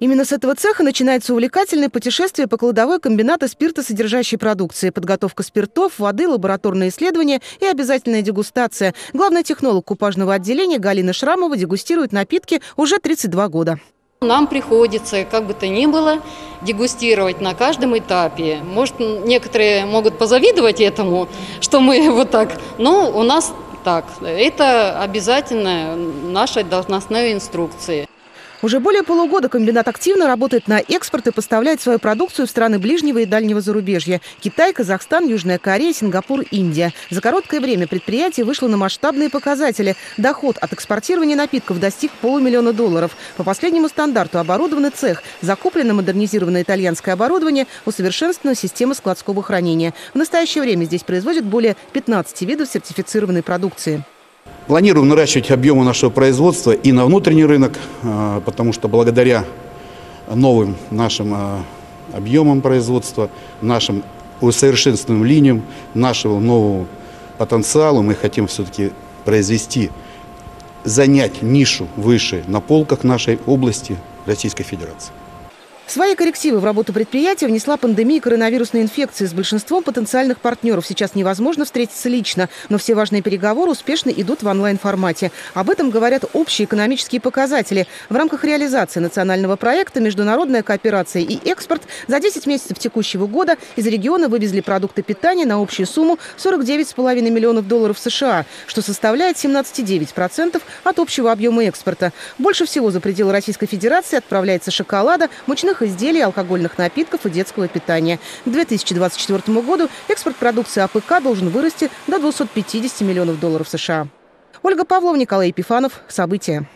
Именно с этого цеха начинается увлекательное путешествие по кладовой комбината спиртосодержащей продукции. Подготовка спиртов, воды, лабораторные исследования и обязательная дегустация. Главный технолог купажного отделения Галина Шрамова дегустирует напитки уже 32 года. Нам приходится, как бы то ни было, дегустировать на каждом этапе. Может, некоторые могут позавидовать этому, что мы вот так, но у нас так. Это обязательно наши должностные инструкции. Уже более полугода комбинат активно работает на экспорт и поставляет свою продукцию в страны ближнего и дальнего зарубежья – Китай, Казахстан, Южная Корея, Сингапур, Индия. За короткое время предприятие вышло на масштабные показатели. Доход от экспортирования напитков достиг $500 000. По последнему стандарту оборудован цех. Закуплено модернизированное итальянское оборудование, усовершенствована система складского хранения. В настоящее время здесь производят более 15 видов сертифицированной продукции. Планируем наращивать объемы нашего производства и на внутренний рынок, потому что благодаря новым нашим объемам производства, нашим усовершенствованным линиям, нашему новому потенциалу мы хотим все-таки занять нишу выше на полках нашей области Российской Федерации. Свои коррективы в работу предприятия внесла пандемия коронавирусной инфекции. С большинством потенциальных партнеров сейчас невозможно встретиться лично, но все важные переговоры успешно идут в онлайн-формате. Об этом говорят общие экономические показатели. В рамках реализации национального проекта «Международная кооперация и экспорт» за 10 месяцев текущего года из региона вывезли продукты питания на общую сумму $49,5 миллионов США, что составляет 17,9% от общего объема экспорта. Больше всего за пределы Российской Федерации отправляется шоколада, мучных изделий, алкогольных напитков и детского питания. К 2024 году экспорт продукции АПК должен вырасти до $250 миллионов США. Ольга Павлова, Николай Епифанов. События.